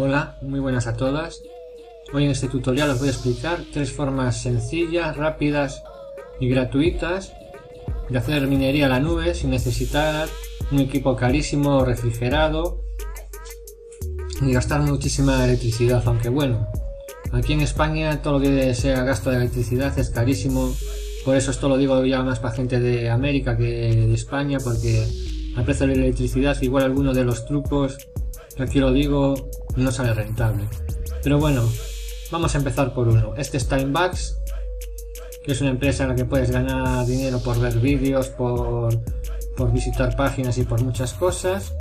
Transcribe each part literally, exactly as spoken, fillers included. Hola, muy buenas a todas. Hoy en este tutorial os voy a explicar tres formas sencillas, rápidas y gratuitas de hacer minería a la nube sin necesitar un equipo carísimo o refrigerado y gastar muchísima electricidad, aunque bueno, aquí en España todo lo que sea gasto de electricidad es carísimo, por eso esto lo digo ya más para gente de América que de España, porque al precio de la electricidad igual alguno de los trucos, aquí lo digo, no sale rentable. Pero bueno, vamos a empezar por uno. Este es TimeBucks, que es una empresa en la que puedes ganar dinero por ver vídeos, por, por visitar páginas y por muchas cosas.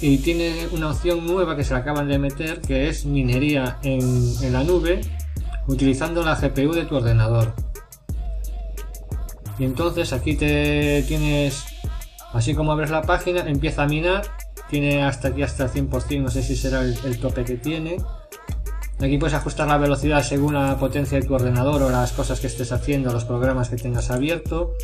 Y tiene una opción nueva que se la acaban de meter, que es minería en, en la nube, utilizando la G P U de tu ordenador. Y entonces aquí te tienes, así como abres la página, empieza a minar. Tiene hasta aquí, hasta el cien por cien, no sé si será el, el tope que tiene. Aquí puedes ajustar la velocidad según la potencia de tu ordenador o las cosas que estés haciendo, los programas que tengas abierto.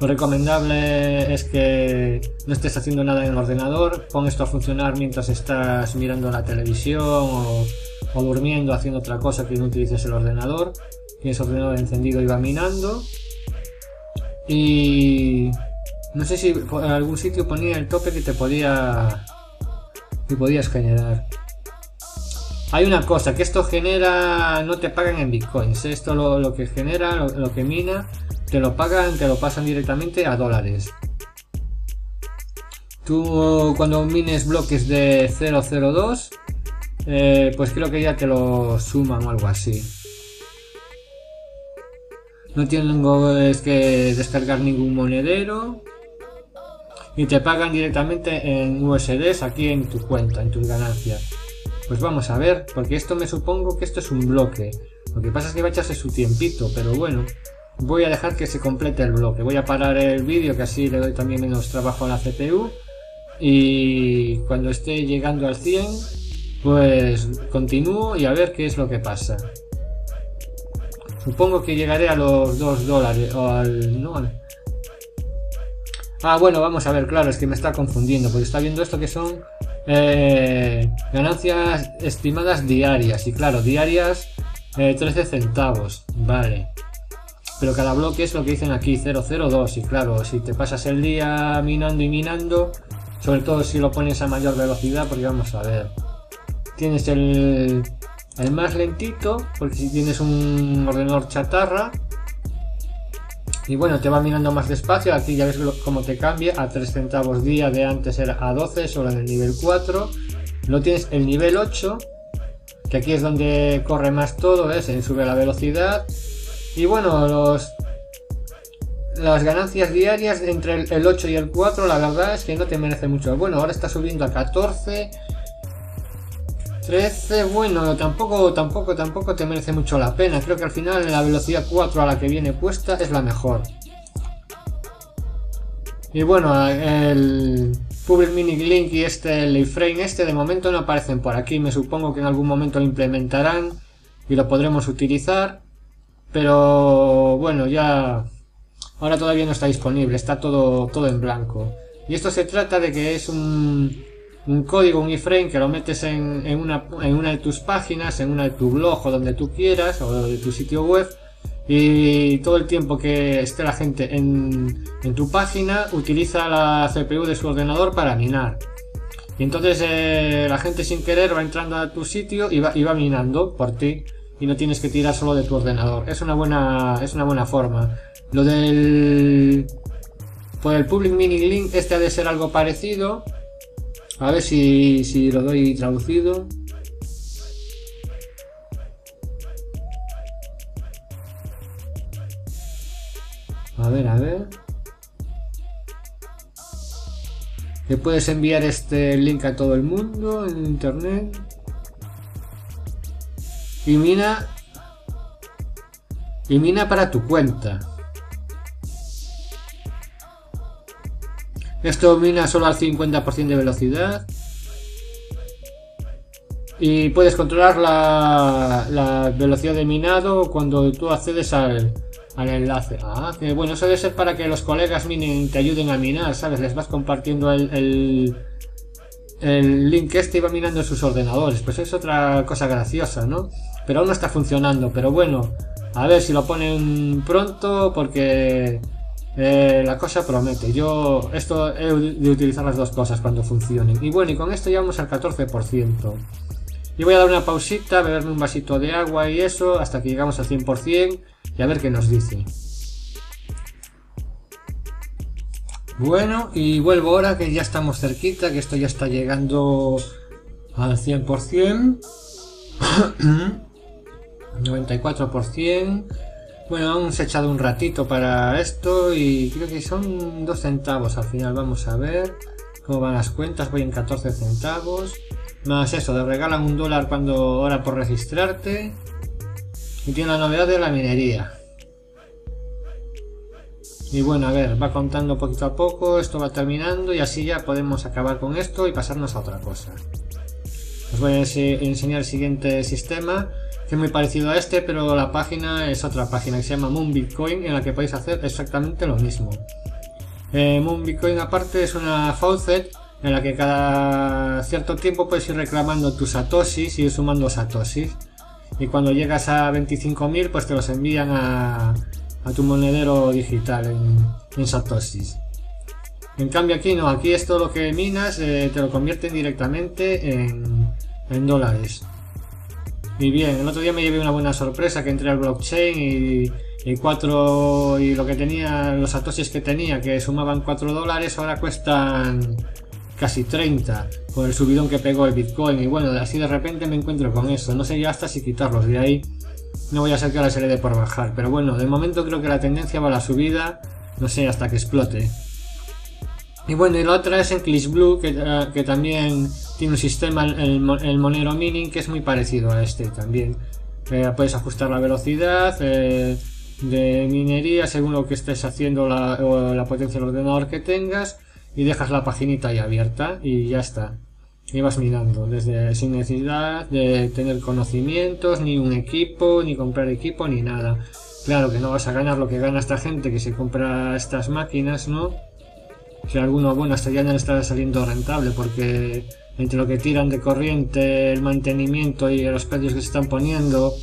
Lo recomendable es que no estés haciendo nada en el ordenador, pon esto a funcionar mientras estás mirando la televisión o, o durmiendo, haciendo otra cosa que no utilices el ordenador. Tienes el ordenador encendido y va minando. Y no sé si en algún sitio ponía el tope que te podía que podías generar. Hay una cosa, que esto genera, no te pagan en bitcoins, esto lo, lo que genera, lo, lo que mina, te lo pagan, te lo pasan directamente a dólares. Tú cuando mines bloques de cero coma cero dos, eh, pues creo que ya te lo suman o algo así. No tengo es que descargar ningún monedero. Y te pagan directamente en U S Ds aquí en tu cuenta, en tus ganancias. Pues vamos a ver, porque esto me supongo que esto es un bloque. Lo que pasa es que va a echarse su tiempito, pero bueno. Voy a dejar que se complete el bloque. Voy a parar el vídeo, que así le doy también menos trabajo a la C P U. Y cuando esté llegando al cien, pues continúo y a ver qué es lo que pasa. Supongo que llegaré a los dos dólares o al... no, al... Ah, bueno, vamos a ver, claro, es que me está confundiendo, porque está viendo esto que son eh, ganancias estimadas diarias, y claro, diarias eh, trece centavos, vale. Pero cada bloque es lo que dicen aquí, cero coma cero dos, y claro, si te pasas el día minando y minando, sobre todo si lo pones a mayor velocidad, porque vamos a ver, tienes el, el más lentito, porque si tienes un ordenador chatarra, y bueno, te va mirando más despacio, aquí ya ves cómo te cambia, a tres centavos día, de antes era a doce, solo en el nivel cuatro. Lo tienes el nivel ocho, que aquí es donde corre más todo, ¿eh? Se sube la velocidad. Y bueno, los, las ganancias diarias entre el, el ocho y el cuatro, la verdad es que no te merece mucho. Bueno, ahora está subiendo a catorce, trece, bueno, tampoco, tampoco, tampoco te merece mucho la pena. Creo que al final la velocidad cuatro a la que viene puesta es la mejor. Y bueno, el Public Mining Link y este, el iframe este, de momento no aparecen por aquí. Me supongo que en algún momento lo implementarán y lo podremos utilizar. Pero bueno, ya... ahora todavía no está disponible, está todo, todo en blanco. Y esto se trata de que es un... un código, un iframe que lo metes en, en, una, en una de tus páginas, en una de tu blog o donde tú quieras, o de tu sitio web, y todo el tiempo que esté la gente en, en tu página utiliza la C P U de su ordenador para minar. Y entonces eh, la gente sin querer va entrando a tu sitio y va, y va minando por ti, y no tienes que tirar solo de tu ordenador. Es una buena, es una buena forma. Lo del pues el Public Mining Link este ha de ser algo parecido. A ver si, si lo doy traducido. A ver, a ver. Que puedes enviar este link a todo el mundo en internet. y mina, y mina para tu cuenta. Esto mina solo al cincuenta por ciento de velocidad. Y puedes controlar la, la velocidad de minado cuando tú accedes al, al enlace. Ah, que bueno, eso debe ser para que los colegas minen, te ayuden a minar, ¿sabes? Les vas compartiendo el, el, el link este y va minando en sus ordenadores. Pues es otra cosa graciosa, ¿no? Pero aún no está funcionando, pero bueno, a ver si lo ponen pronto porque eh, la cosa promete. Yo esto he de utilizar las dos cosas cuando funcionen. Y bueno, y con esto llegamos al catorce por ciento. Y voy a dar una pausita, beberme un vasito de agua y eso, hasta que llegamos al cien por ciento y a ver qué nos dice. Bueno, y vuelvo ahora que ya estamos cerquita, que esto ya está llegando al cien por ciento. noventa y cuatro por ciento. Bueno, aún se ha echado un ratito para esto y creo que son dos centavos al final. Vamos a ver cómo van las cuentas, voy en catorce centavos. Más eso, te regalan un dólar cuando ahora por registrarte. Y tiene la novedad de la minería. Y bueno, a ver, va contando poquito a poco, esto va terminando y así ya podemos acabar con esto y pasarnos a otra cosa. Os voy a enseñar el siguiente sistema, que es muy parecido a este, pero la página es otra página que se llama MoonBitcoin, en la que podéis hacer exactamente lo mismo. Eh, MoonBitcoin aparte es una faucet, en la que cada cierto tiempo puedes ir reclamando tus satoshis y ir sumando satoshis, y cuando llegas a veinticinco mil pues te los envían a, a tu monedero digital en, en satoshis. En cambio aquí no, aquí esto lo que minas eh, te lo convierten directamente en, en dólares. Y bien, el otro día me llevé una buena sorpresa que entré al blockchain y Y cuatro y lo que tenía, los satoshis que tenía, que sumaban cuatro dólares, ahora cuestan casi treinta por el subidón que pegó el Bitcoin. Y bueno, así de repente me encuentro con eso. No sé ya hasta si quitarlos de ahí. No voy a ser que ahora se le dé por bajar. Pero bueno, de momento creo que la tendencia va a la subida. No sé, hasta que explote. Y bueno, y la otra es en ClixBlue, que, uh, que también tiene un sistema, el, el Monero Mining, que es muy parecido a este también. Eh, puedes ajustar la velocidad Eh, de minería según lo que estés haciendo, la, o la potencia del ordenador que tengas, y dejas la paginita ahí abierta y ya está, y vas mirando desde, sin necesidad de tener conocimientos, ni un equipo, ni comprar equipo, ni nada. Claro que no vas a ganar lo que gana esta gente que se compra estas máquinas, ¿no? Si alguno, bueno, hasta ya no le estará saliendo rentable, porque entre lo que tiran de corriente, el mantenimiento y los precios que se están poniendo,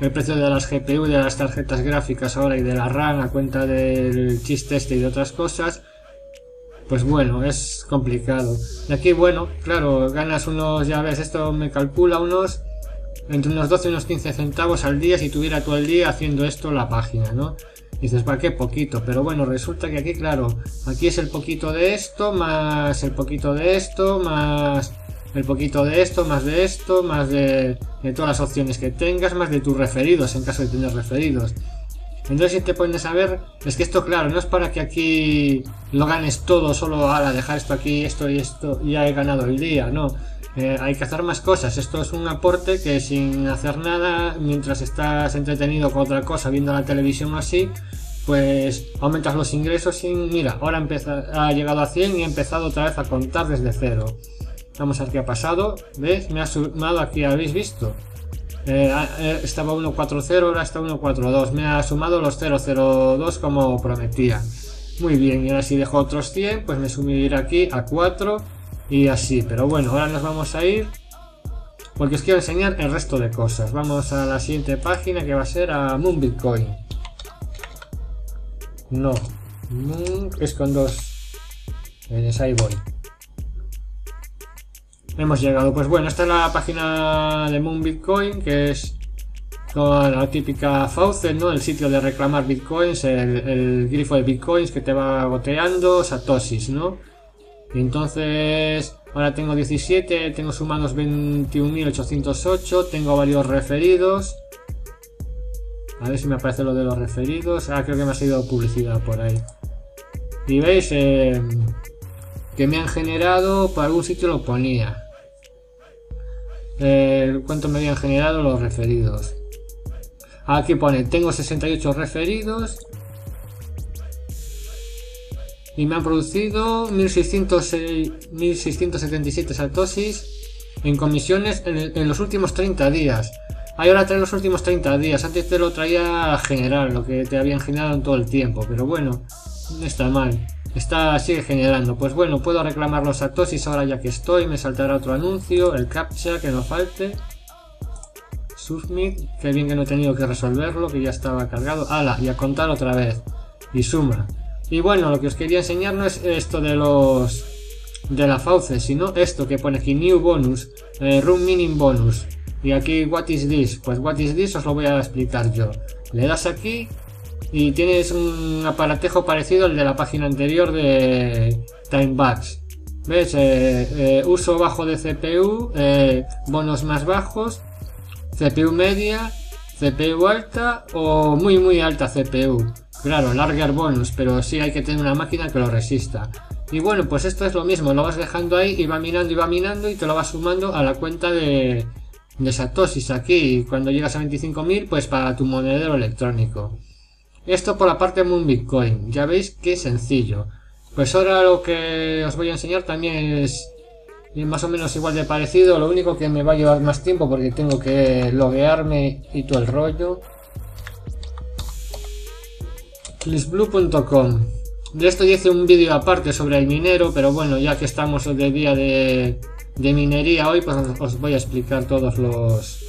el precio de las G P U, de las tarjetas gráficas ahora y de la RAM a cuenta del chiste este y de otras cosas, pues bueno, es complicado. Y aquí, bueno, claro, ganas unos, ya ves, esto me calcula unos entre unos doce y unos quince centavos al día si tuviera todo el día haciendo esto la página, ¿no? Y dices, ¿para qué poquito? Pero bueno, resulta que aquí, claro, aquí es el poquito de esto, más el poquito de esto, más el poquito de esto, más de esto, más de, de todas las opciones que tengas, más de tus referidos, en caso de tener referidos. Entonces si te pones a ver, es que esto, claro, no es para que aquí lo ganes todo, solo a dejar esto aquí, esto y esto, ya he ganado el día, no. Eh, hay que hacer más cosas. Esto es un aporte que sin hacer nada, mientras estás entretenido con otra cosa, viendo la televisión o así, pues aumentas los ingresos sin, mira, ahora empieza, ha llegado a cien y he empezado otra vez a contar desde cero. Vamos a ver qué ha pasado. ¿Ves? Me ha sumado aquí, ¿habéis visto? Eh, eh, estaba uno cuarenta, ahora está uno cuarenta y dos. Me ha sumado los cero cero dos como prometía. Muy bien, y ahora si dejo otros cien, pues me sumirá aquí a cuatro y así. Pero bueno, ahora nos vamos a ir porque os quiero enseñar el resto de cosas. Vamos a la siguiente página que va a ser a MoonBitcoin. No, Moon es con dos. Venes, ahí voy. Hemos llegado, pues bueno, esta es la página de MoonBitcoin, que es toda la típica faucet, ¿no? El sitio de reclamar bitcoins, el, el grifo de bitcoins que te va goteando satoshis, ¿no? Y entonces, ahora tengo diecisiete, tengo sumados veintiún mil ochocientos ocho, tengo varios referidos. A ver si me aparece lo de los referidos. Ah, creo que me ha salido publicidad por ahí. Y veis eh, que me han generado, por algún sitio lo ponía. eh, cuánto me habían generado los referidos. Aquí pone, tengo sesenta y ocho referidos y me han producido mil seiscientos setenta y siete satosis en comisiones en, el, en los últimos treinta días. Ahí ahora trae los últimos treinta días, antes te lo traía a generar, lo que te habían generado en todo el tiempo, pero bueno, no está mal. Está, sigue generando. Pues bueno, puedo reclamar los satosis ahora ya que estoy. Me saltará otro anuncio, el captcha que no falte, submit, que bien que no he tenido que resolverlo, que ya estaba cargado, ala, y a contar otra vez, y suma. Y bueno, lo que os quería enseñar no es esto de los de la fauce, sino esto que pone aquí, new bonus, eh, room mining bonus, y aquí what is this, pues what is this os lo voy a explicar yo. Le das aquí y tienes un aparatejo parecido al de la página anterior de TimeBucks. ¿Ves? Eh, eh, uso bajo de C P U, eh, bonos más bajos, C P U media, C P U alta o muy muy alta C P U. Claro, larger bonus, pero sí hay que tener una máquina que lo resista. Y bueno, pues esto es lo mismo, lo vas dejando ahí y va minando y va minando y te lo vas sumando a la cuenta de, de satosis aquí. Y cuando llegas a veinticinco mil, pues para tu monedero electrónico. Esto por la parte de MoonBitcoin, ya veis qué sencillo. Pues ahora lo que os voy a enseñar también es más o menos igual de parecido, lo único que me va a llevar más tiempo porque tengo que loguearme y todo el rollo. ClixBlue punto com. De esto ya hice un vídeo aparte sobre el minero, pero bueno, ya que estamos de día de, de minería hoy, pues os voy a explicar todos los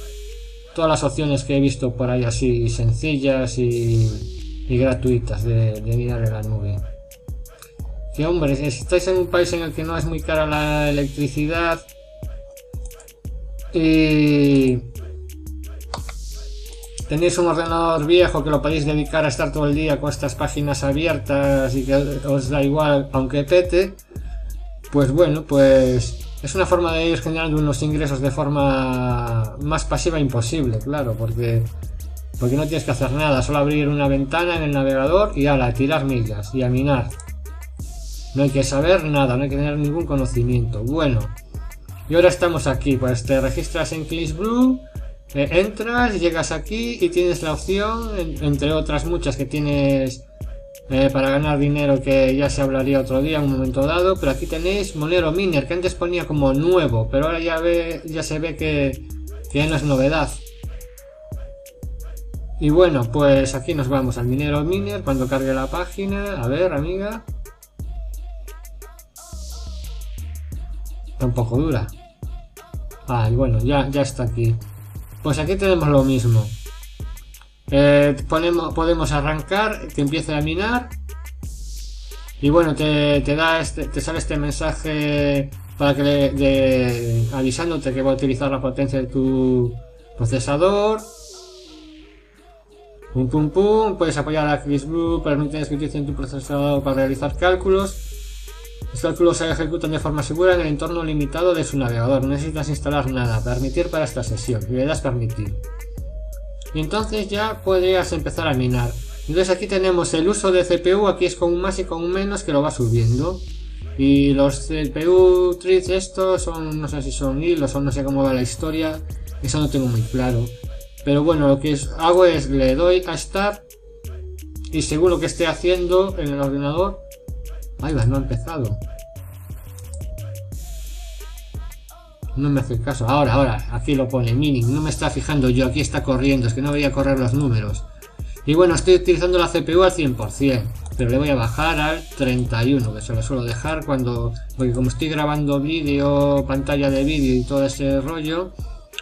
todas las opciones que he visto por ahí así sencillas y... y gratuitas de, de mirar en la nube. Que hombre, si estáis en un país en el que no es muy cara la electricidad y tenéis un ordenador viejo que lo podéis dedicar a estar todo el día con estas páginas abiertas y que os da igual aunque pete, pues bueno, pues es una forma de ir generando unos ingresos de forma más pasiva imposible, claro, porque Porque no tienes que hacer nada, solo abrir una ventana en el navegador y ala, tirar millas y a minar. No hay que saber nada, no hay que tener ningún conocimiento. Bueno, y ahora estamos aquí, pues te registras en ClixBlue, eh, entras, llegas aquí y tienes la opción, en, entre otras muchas que tienes eh, para ganar dinero, que ya se hablaría otro día en un momento dado, pero aquí tenéis Monero Miner, que antes ponía como nuevo, pero ahora ya, ve, ya se ve que, que no es novedad. Y bueno, pues aquí nos vamos al Minero Miner, cuando cargue la página, a ver amiga. Está un poco dura. Ah, y bueno, ya, ya está aquí. Pues aquí tenemos lo mismo. Eh, ponemos, podemos arrancar, que empiece a minar. Y bueno, te, te, da este, te sale este mensaje para que le, de, avisándote que va a utilizar la potencia de tu procesador. Pum pum pum, puedes apoyar a ClixBlue, permite que utilicen tu procesador para realizar cálculos. Los cálculos se ejecutan de forma segura en el entorno limitado de su navegador, no necesitas instalar nada, permitir para esta sesión, y le das permitir. Y entonces ya podrías empezar a minar. Entonces aquí tenemos el uso de C P U, aquí es con un más y con un menos que lo va subiendo. Y los C P U threads estos son, no sé si son hilos o no sé cómo va la historia, eso no tengo muy claro. Pero bueno, lo que hago es le doy a Start y según lo que esté haciendo en el ordenador... Ahí va, no ha empezado. No me hace caso. Ahora, ahora, aquí lo pone mining. No me está fijando yo, aquí está corriendo. Es que no debería correr los números. Y bueno, estoy utilizando la C P U al cien por cien. Pero le voy a bajar al treinta y uno, que se lo suelo dejar cuando... Porque como estoy grabando vídeo, pantalla de vídeo y todo ese rollo...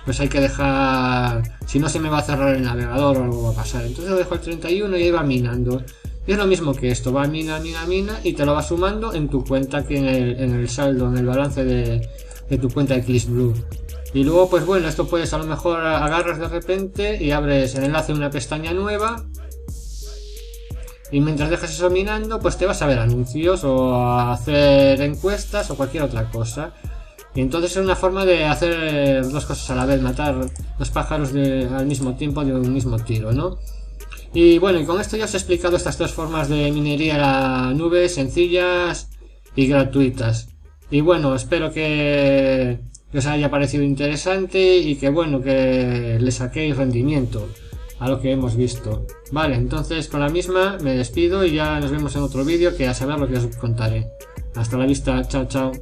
Pues hay que dejar, si no se me va a cerrar el navegador o algo va a pasar, entonces lo dejo al treinta y uno y ahí va minando. Y es lo mismo que esto, va mina, mina, mina y te lo va sumando en tu cuenta aquí en el, en el saldo, en el balance de, de tu cuenta de ClixBlue. Y luego pues bueno, esto puedes a lo mejor agarras de repente y abres el enlace de una pestaña nueva. Y mientras dejas eso minando pues te vas a ver anuncios o a hacer encuestas o cualquier otra cosa. Y entonces es una forma de hacer dos cosas a la vez, matar dos pájaros de, al mismo tiempo de un mismo tiro, ¿no? Y bueno, y con esto ya os he explicado estas dos formas de minería en la nube, sencillas y gratuitas. Y bueno, espero que que os haya parecido interesante y que bueno, que le saquéis rendimiento a lo que hemos visto. Vale, entonces con la misma me despido y ya nos vemos en otro vídeo, que a saber lo que os contaré. Hasta la vista, chao chao.